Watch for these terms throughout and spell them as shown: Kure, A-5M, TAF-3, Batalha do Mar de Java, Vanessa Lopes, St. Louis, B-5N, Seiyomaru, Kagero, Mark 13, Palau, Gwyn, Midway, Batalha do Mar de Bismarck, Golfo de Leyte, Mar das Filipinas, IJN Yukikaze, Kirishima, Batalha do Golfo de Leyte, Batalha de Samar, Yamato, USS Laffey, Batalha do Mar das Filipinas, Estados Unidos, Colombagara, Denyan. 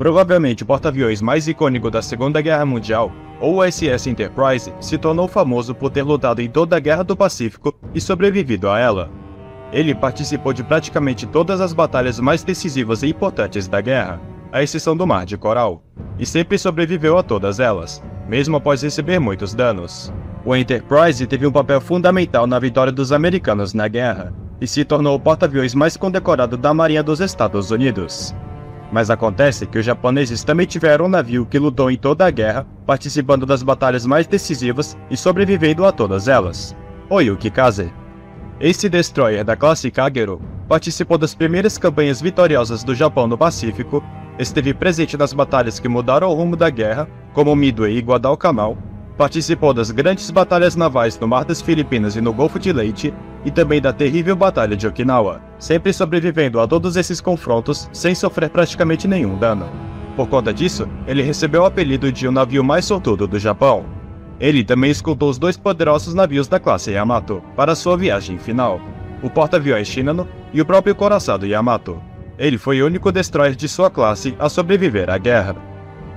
Provavelmente o porta-aviões mais icônico da Segunda Guerra Mundial, o USS Enterprise, se tornou famoso por ter lutado em toda a Guerra do Pacífico e sobrevivido a ela. Ele participou de praticamente todas as batalhas mais decisivas e importantes da guerra, à exceção do Mar de Coral, e sempre sobreviveu a todas elas, mesmo após receber muitos danos. O Enterprise teve um papel fundamental na vitória dos americanos na guerra, e se tornou o porta-aviões mais condecorado da Marinha dos Estados Unidos. Mas acontece que os japoneses também tiveram um navio que lutou em toda a guerra, participando das batalhas mais decisivas e sobrevivendo a todas elas, o Yukikaze. Esse destroyer da classe Kagero participou das primeiras campanhas vitoriosas do Japão no Pacífico, esteve presente nas batalhas que mudaram o rumo da guerra, como Midway e Guadalcanal, participou das grandes batalhas navais no Mar das Filipinas e no Golfo de Leyte, e também da terrível Batalha de Okinawa, sempre sobrevivendo a todos esses confrontos sem sofrer praticamente nenhum dano. Por conta disso, ele recebeu o apelido de o navio mais sortudo do Japão. Ele também escoltou os dois poderosos navios da classe Yamato para sua viagem final, o porta-aviões Shinano e o próprio coraçado Yamato. Ele foi o único destroyer de sua classe a sobreviver à guerra.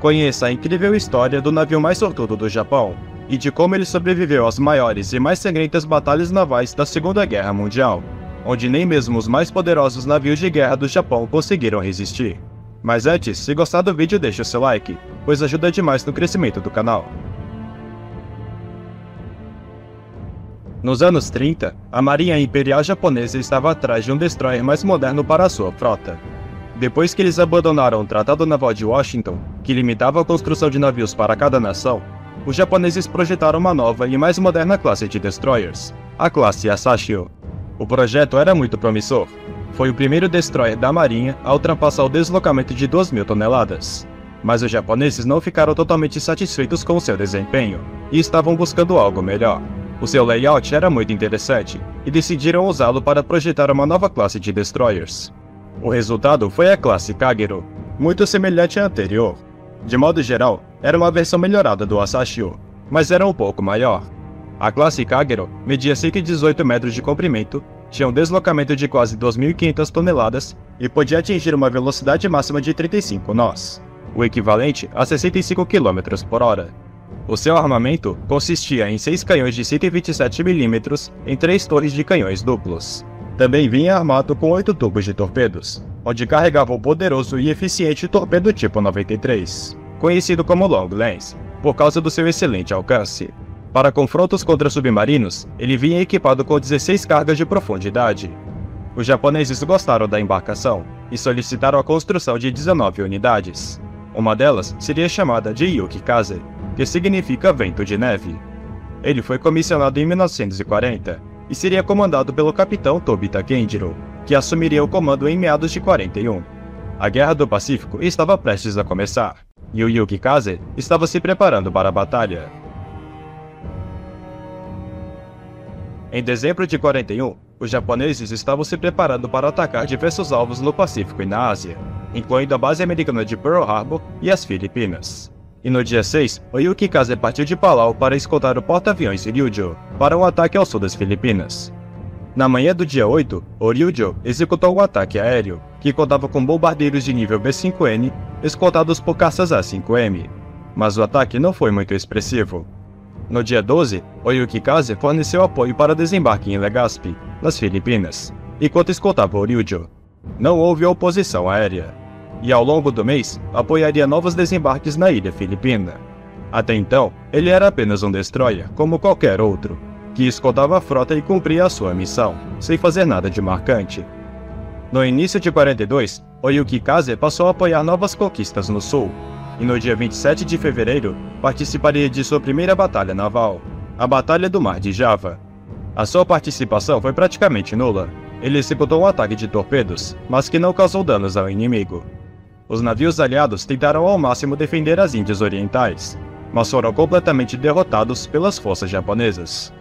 Conheça a incrível história do navio mais sortudo do Japão e de como ele sobreviveu às maiores e mais sangrentas batalhas navais da Segunda Guerra Mundial, onde nem mesmo os mais poderosos navios de guerra do Japão conseguiram resistir. Mas antes, se gostar do vídeo, deixe o seu like, pois ajuda demais no crescimento do canal. Nos anos 30, a Marinha Imperial Japonesa estava atrás de um destroyer mais moderno para a sua frota. Depois que eles abandonaram o Tratado Naval de Washington, que limitava a construção de navios para cada nação, os japoneses projetaram uma nova e mais moderna classe de destroyers, a classe Asashio. O projeto era muito promissor. Foi o primeiro destroyer da Marinha a ultrapassar o deslocamento de 2.000 toneladas. Mas os japoneses não ficaram totalmente satisfeitos com seu desempenho, e estavam buscando algo melhor. O seu layout era muito interessante, e decidiram usá-lo para projetar uma nova classe de destroyers. O resultado foi a classe Kagero, muito semelhante à anterior. De modo geral, era uma versão melhorada do Asashio, mas era um pouco maior. A classe Kagero media cerca de 18 metros de comprimento, tinha um deslocamento de quase 2.500 toneladas e podia atingir uma velocidade máxima de 35 nós, o equivalente a 65 km por hora. O seu armamento consistia em 6 canhões de 127 mm em 3 torres de canhões duplos. Também vinha armado com 8 tubos de torpedos, onde carregava o poderoso e eficiente torpedo tipo 93, conhecido como Long Lance, por causa do seu excelente alcance. Para confrontos contra submarinos, ele vinha equipado com 16 cargas de profundidade. Os japoneses gostaram da embarcação e solicitaram a construção de 19 unidades. Uma delas seria chamada de Yukikaze, que significa vento de neve. Ele foi comissionado em 1940 e seria comandado pelo capitão Tobita Kenjiro, que assumiria o comando em meados de 41. A Guerra do Pacífico estava prestes a começar, e o Yukikaze estava se preparando para a batalha. Em dezembro de 41, os japoneses estavam se preparando para atacar diversos alvos no Pacífico e na Ásia, incluindo a base americana de Pearl Harbor e as Filipinas. E no dia 6, o Yukikaze partiu de Palau para escoltar o porta-aviões Ryujo para um ataque ao sul das Filipinas. Na manhã do dia 8, o Ryujo executou um ataque aéreo, que contava com bombardeiros de nível B-5N, escoltados por caças A-5M. Mas o ataque não foi muito expressivo. No dia 12, o Yukikaze forneceu apoio para desembarque em Legazpi, nas Filipinas, enquanto escoltava o Ryujo. Não houve oposição aérea, e ao longo do mês apoiaria novos desembarques na ilha filipina. Até então, ele era apenas um destroyer, como qualquer outro, que escoltava a frota e cumpria a sua missão, sem fazer nada de marcante. No início de 42, o Yukikaze passou a apoiar novas conquistas no sul, e no dia 27 de fevereiro, participaria de sua primeira batalha naval, a Batalha do Mar de Java. A sua participação foi praticamente nula. Ele executou um ataque de torpedos, mas que não causou danos ao inimigo. Os navios aliados tentaram ao máximo defender as Índias Orientais, mas foram completamente derrotados pelas forças japonesas.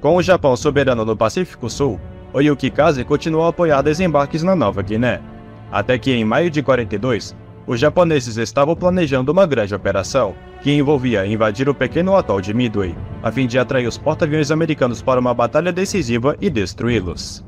Com o Japão soberano no Pacífico Sul, o Yukikaze continuou a apoiar desembarques na Nova Guiné, até que em maio de 42, os japoneses estavam planejando uma grande operação, que envolvia invadir o pequeno atol de Midway, a fim de atrair os porta-aviões americanos para uma batalha decisiva e destruí-los.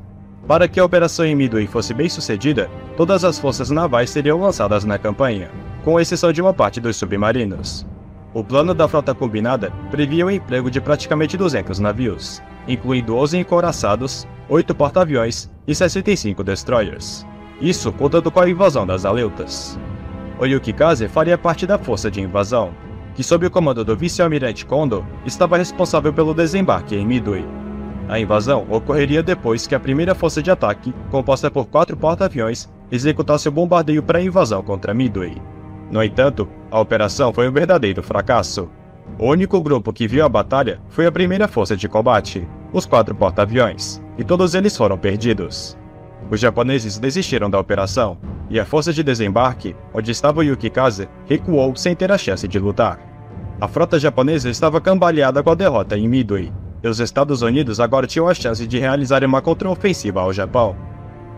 Para que a operação em Midway fosse bem sucedida, todas as forças navais seriam lançadas na campanha, com exceção de uma parte dos submarinos. O plano da frota combinada previa o emprego de praticamente 200 navios, incluindo 11 encouraçados, 8 porta-aviões e 65 destroyers. Isso contando com a invasão das Aleutas. O Yukikaze faria parte da força de invasão, que sob o comando do vice-almirante Kondo estava responsável pelo desembarque em Midway. A invasão ocorreria depois que a primeira força de ataque, composta por 4 porta-aviões, executasse o bombardeio pré-invasão contra Midway. No entanto, a operação foi um verdadeiro fracasso. O único grupo que viu a batalha foi a primeira força de combate, os 4 porta-aviões, e todos eles foram perdidos. Os japoneses desistiram da operação, e a força de desembarque, onde estava o Yukikaze, recuou sem ter a chance de lutar. A frota japonesa estava cambaleada com a derrota em Midway, e os Estados Unidos agora tinham a chance de realizar uma contraofensiva ao Japão.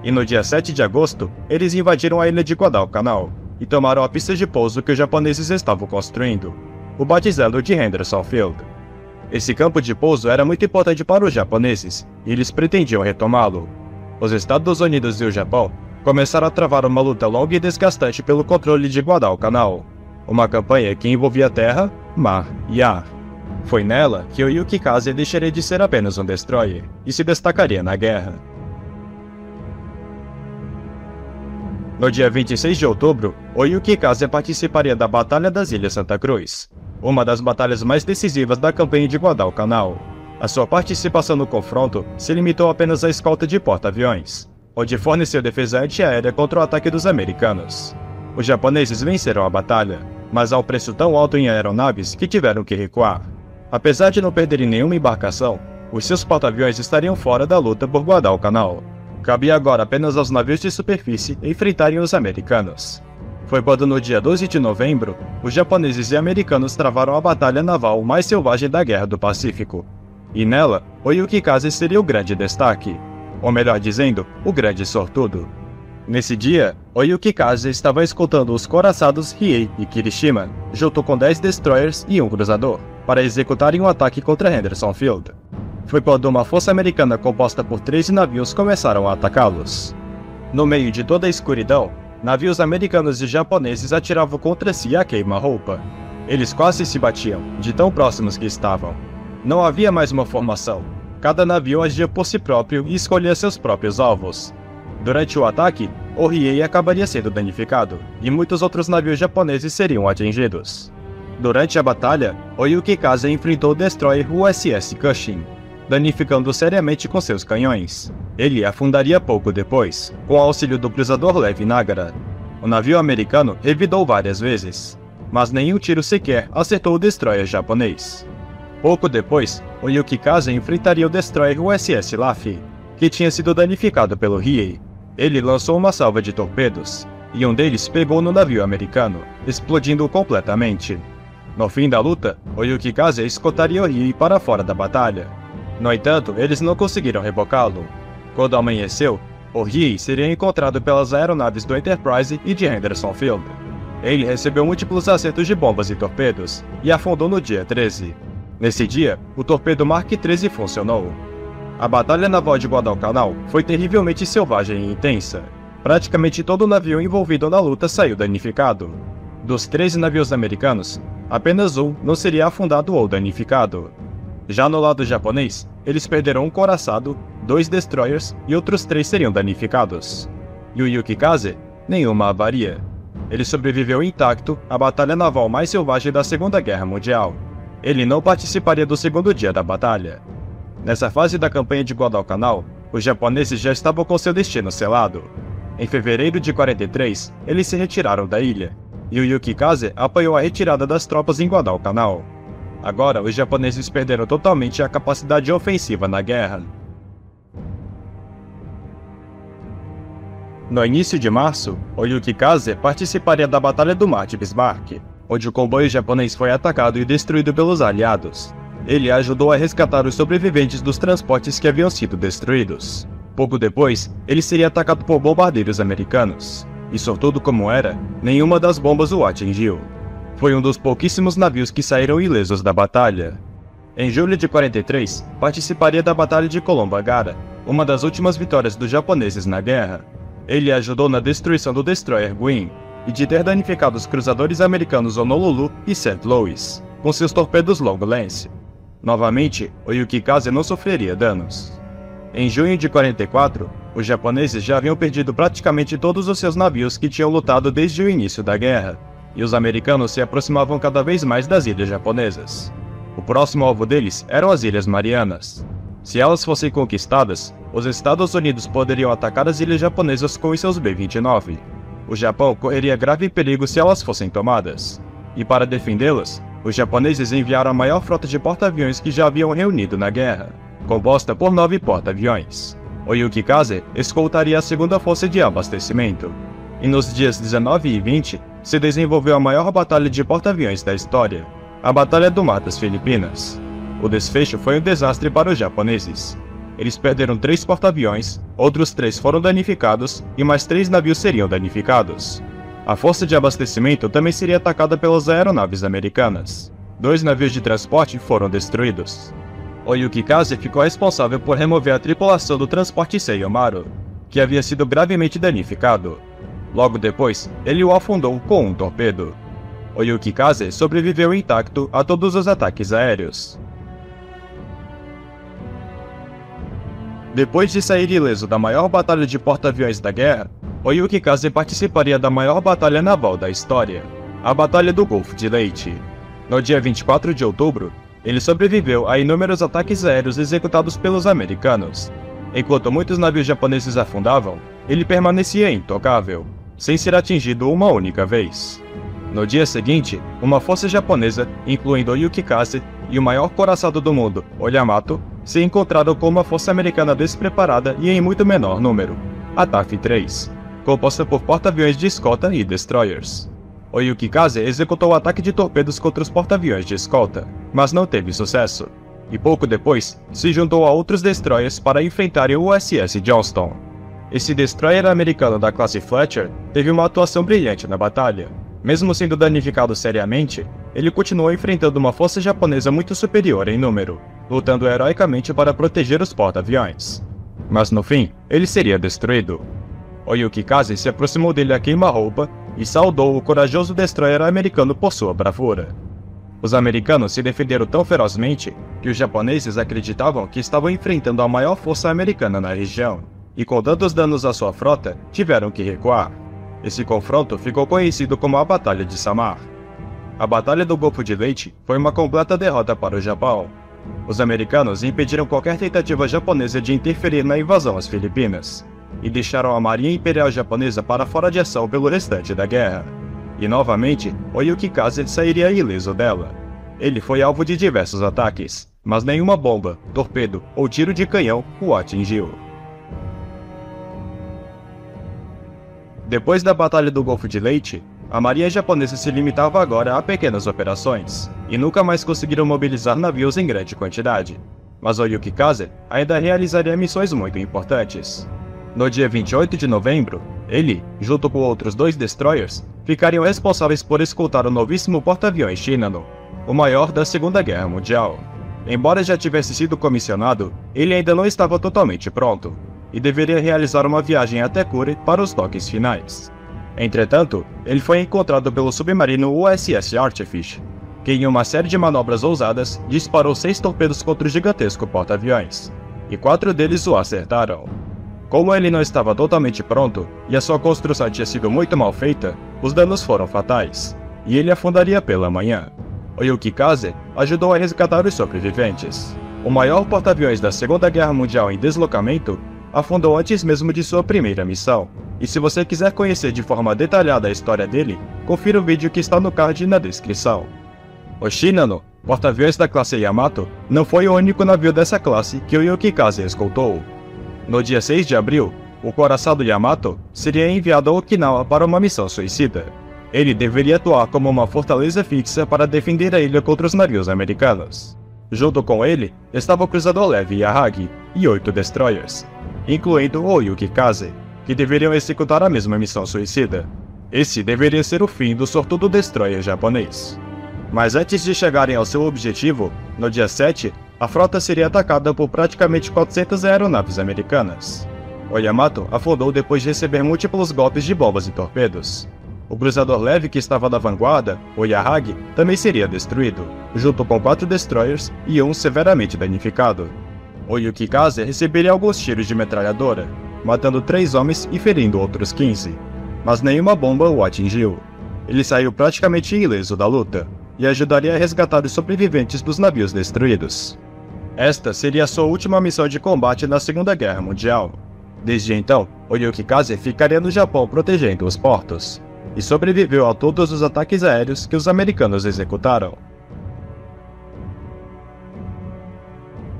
E no dia 7 de agosto, eles invadiram a ilha de Guadalcanal e tomaram a pista de pouso que os japoneses estavam construindo, o batizado de Henderson Field. Esse campo de pouso era muito importante para os japoneses, e eles pretendiam retomá-lo. Os Estados Unidos e o Japão começaram a travar uma luta longa e desgastante pelo controle de Guadalcanal, uma campanha que envolvia terra, mar e ar. Foi nela que o Yukikaze deixaria de ser apenas um destroyer e se destacaria na guerra. No dia 26 de outubro, o Yukikaze participaria da Batalha das Ilhas Santa Cruz, uma das batalhas mais decisivas da campanha de Guadalcanal. A sua participação no confronto se limitou apenas à escolta de porta-aviões, onde forneceu defesa antiaérea contra o ataque dos americanos. Os japoneses venceram a batalha, mas a um preço tão alto em aeronaves que tiveram que recuar. Apesar de não perderem nenhuma embarcação, os seus porta-aviões estariam fora da luta por Guadalcanal. Cabia agora apenas aos navios de superfície enfrentarem os americanos. Foi quando no dia 12 de novembro, os japoneses e americanos travaram a batalha naval mais selvagem da Guerra do Pacífico. E nela, o Yukikaze seria o grande destaque, ou melhor dizendo, o grande sortudo. Nesse dia, o Yukikaze estava escoltando os coraçados Hiei e Kirishima, junto com 10 destroyers e um cruzador, para executarem um ataque contra Henderson Field. Foi quando uma força americana composta por 13 navios começaram a atacá-los. No meio de toda a escuridão, navios americanos e japoneses atiravam contra si a queima-roupa. Eles quase se batiam, de tão próximos que estavam. Não havia mais uma formação. Cada navio agia por si próprio e escolhia seus próprios alvos. Durante o ataque, o Hiei acabaria sendo danificado, e muitos outros navios japoneses seriam atingidos. Durante a batalha, o Yukikaze enfrentou o destroyer USS Cushing, danificando seriamente com seus canhões. Ele afundaria pouco depois, com o auxílio do cruzador leve Nagara. O navio americano revidou várias vezes, mas nenhum tiro sequer acertou o destroyer japonês. Pouco depois, o Yukikaze enfrentaria o destroyer USS Laffey, que tinha sido danificado pelo Hiei. Ele lançou uma salva de torpedos, e um deles pegou no navio americano, explodindo-o completamente. No fim da luta, o Yukikaze escoltaria o Hiei para fora da batalha. No entanto, eles não conseguiram rebocá-lo. Quando amanheceu, o Hiei seria encontrado pelas aeronaves do Enterprise e de Henderson Field. Ele recebeu múltiplos acertos de bombas e torpedos, e afundou no dia 13. Nesse dia, o torpedo Mark 13 funcionou. A batalha naval de Guadalcanal foi terrivelmente selvagem e intensa. Praticamente todo o navio envolvido na luta saiu danificado. Dos 13 navios americanos, apenas um não seria afundado ou danificado. Já no lado japonês, eles perderam um coraçado, 2 destroyers e outros 3 seriam danificados. E o Yukikaze, nenhuma avaria. Ele sobreviveu intacto à batalha naval mais selvagem da Segunda Guerra Mundial. Ele não participaria do segundo dia da batalha. Nessa fase da campanha de Guadalcanal, os japoneses já estavam com seu destino selado. Em fevereiro de 43, eles se retiraram da ilha, e o Yukikaze apoiou a retirada das tropas em Guadalcanal. Agora, os japoneses perderam totalmente a capacidade ofensiva na guerra. No início de março, o Yukikaze participaria da Batalha do Mar de Bismarck, onde o comboio japonês foi atacado e destruído pelos aliados. Ele ajudou a resgatar os sobreviventes dos transportes que haviam sido destruídos. Pouco depois, ele seria atacado por bombardeiros americanos. E sortudo como era, nenhuma das bombas o atingiu. Foi um dos pouquíssimos navios que saíram ilesos da batalha. Em julho de 43, participaria da Batalha de Colombagara, uma das últimas vitórias dos japoneses na guerra. Ele ajudou na destruição do destroyer Gwyn, e de ter danificado os cruzadores americanos Honolulu e St. Louis, com seus torpedos Long Lance. Novamente, o Yukikaze não sofreria danos. Em junho de 44, os japoneses já haviam perdido praticamente todos os seus navios que tinham lutado desde o início da guerra, e os americanos se aproximavam cada vez mais das ilhas japonesas. O próximo alvo deles eram as Ilhas Marianas. Se elas fossem conquistadas, os Estados Unidos poderiam atacar as ilhas japonesas com seus B-29. O Japão correria grave perigo se elas fossem tomadas. E para defendê-las, os japoneses enviaram a maior frota de porta-aviões que já haviam reunido na guerra, composta por 9 porta-aviões. O Yukikaze escoltaria a segunda força de abastecimento. E nos dias 19 e 20, se desenvolveu a maior batalha de porta-aviões da história, a Batalha do Mar das Filipinas. O desfecho foi um desastre para os japoneses. Eles perderam 3 porta-aviões, outros 3 foram danificados e mais 3 navios seriam danificados. A força de abastecimento também seria atacada pelas aeronaves americanas. 2 navios de transporte foram destruídos. O Yukikaze ficou responsável por remover a tripulação do transporte Seiyomaru, que havia sido gravemente danificado. Logo depois, ele o afundou com um torpedo. O Yukikaze sobreviveu intacto a todos os ataques aéreos. Depois de sair ileso da maior batalha de porta-aviões da guerra, o Yukikaze participaria da maior batalha naval da história, a Batalha do Golfo de Leyte. No dia 24 de outubro, ele sobreviveu a inúmeros ataques aéreos executados pelos americanos. Enquanto muitos navios japoneses afundavam, ele permanecia intocável, sem ser atingido uma única vez. No dia seguinte, uma força japonesa, incluindo o Yukikaze e o maior coraçado do mundo, o Yamato, se encontraram com uma força americana despreparada e em muito menor número, a TAF-3, composta por porta-aviões de escolta e destroyers. O Yukikaze executou o ataque de torpedos contra os porta-aviões de escolta, mas não teve sucesso, e pouco depois se juntou a outros destroyers para enfrentarem o USS Johnston. Esse destroyer americano da classe Fletcher teve uma atuação brilhante na batalha. Mesmo sendo danificado seriamente, ele continuou enfrentando uma força japonesa muito superior em número, lutando heroicamente para proteger os porta-aviões. Mas no fim, ele seria destruído. O Yukikaze se aproximou dele a queima-roupa e saudou o corajoso destroyer americano por sua bravura. Os americanos se defenderam tão ferozmente que os japoneses acreditavam que estavam enfrentando a maior força americana na região, e com tantos danos à sua frota, tiveram que recuar. Esse confronto ficou conhecido como a Batalha de Samar. A Batalha do Golfo de Leyte foi uma completa derrota para o Japão. Os americanos impediram qualquer tentativa japonesa de interferir na invasão às Filipinas, e deixaram a Marinha Imperial Japonesa para fora de ação pelo restante da guerra. E novamente, o Yukikaze sairia ileso dela. Ele foi alvo de diversos ataques, mas nenhuma bomba, torpedo ou tiro de canhão o atingiu. Depois da Batalha do Golfo de Leyte, a marinha japonesa se limitava agora a pequenas operações, e nunca mais conseguiram mobilizar navios em grande quantidade. Mas o Yukikaze ainda realizaria missões muito importantes. No dia 28 de novembro, ele, junto com outros 2 destroyers, ficariam responsáveis por escoltar o novíssimo porta-aviões Shinano, o maior da Segunda Guerra Mundial. Embora já tivesse sido comissionado, ele ainda não estava totalmente pronto, e deveria realizar uma viagem até Kure para os toques finais. Entretanto, ele foi encontrado pelo submarino USS Artifice, que em uma série de manobras ousadas disparou 6 torpedos contra o gigantesco porta-aviões, e 4 deles o acertaram. Como ele não estava totalmente pronto e a sua construção tinha sido muito mal feita, os danos foram fatais, e ele afundaria pela manhã. O Yukikaze ajudou a resgatar os sobreviventes. O maior porta-aviões da Segunda Guerra Mundial em deslocamento afundou antes mesmo de sua primeira missão, e se você quiser conhecer de forma detalhada a história dele, confira o vídeo que está no card e na descrição. O Shinano, porta-aviões da classe Yamato, não foi o único navio dessa classe que o Yukikaze escoltou. No dia 6 de abril, o coraçado Yamato seria enviado a Okinawa para uma missão suicida. Ele deveria atuar como uma fortaleza fixa para defender a ilha contra os navios americanos. Junto com ele, estava o cruzador leve Yahagi e 8 destroyers, incluindo o Yukikaze, que deveriam executar a mesma missão suicida. Esse deveria ser o fim do sortudo destroyer japonês. Mas antes de chegarem ao seu objetivo, no dia 7, a frota seria atacada por praticamente 400 aeronaves americanas. O Yamato afundou depois de receber múltiplos golpes de bombas e torpedos. O cruzador leve que estava na vanguarda, o Yahagi, também seria destruído, junto com 4 destroyers e um severamente danificado. O Yukikaze receberia alguns tiros de metralhadora, matando 3 homens e ferindo outros 15, mas nenhuma bomba o atingiu. Ele saiu praticamente ileso da luta, e ajudaria a resgatar os sobreviventes dos navios destruídos. Esta seria a sua última missão de combate na Segunda Guerra Mundial. Desde então, o Yukikaze ficaria no Japão protegendo os portos, e sobreviveu a todos os ataques aéreos que os americanos executaram.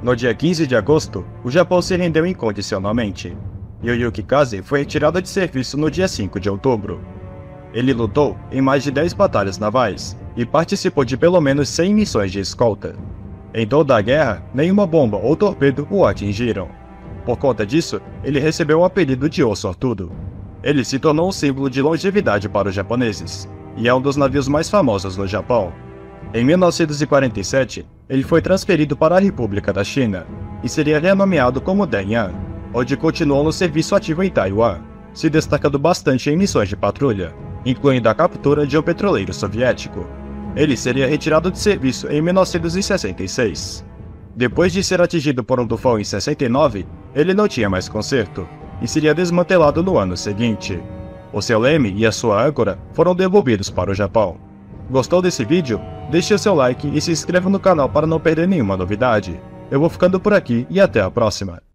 No dia 15 de agosto, o Japão se rendeu incondicionalmente, e o Yukikaze foi retirado de serviço no dia 5 de outubro. Ele lutou em mais de 10 batalhas navais, e participou de pelo menos 100 missões de escolta. Em toda a guerra, nenhuma bomba ou torpedo o atingiram. Por conta disso, ele recebeu o apelido de O Sortudo. Ele se tornou um símbolo de longevidade para os japoneses, e é um dos navios mais famosos no Japão. Em 1947, ele foi transferido para a República da China, e seria renomeado como Denyan, onde continuou no serviço ativo em Taiwan, se destacando bastante em missões de patrulha, incluindo a captura de um petroleiro soviético. Ele seria retirado de serviço em 1966. Depois de ser atingido por um tufão em 69, ele não tinha mais conserto, e seria desmantelado no ano seguinte. O seu leme e a sua âncora foram devolvidos para o Japão. Gostou desse vídeo? Deixe o seu like e se inscreva no canal para não perder nenhuma novidade. Eu vou ficando por aqui e até a próxima.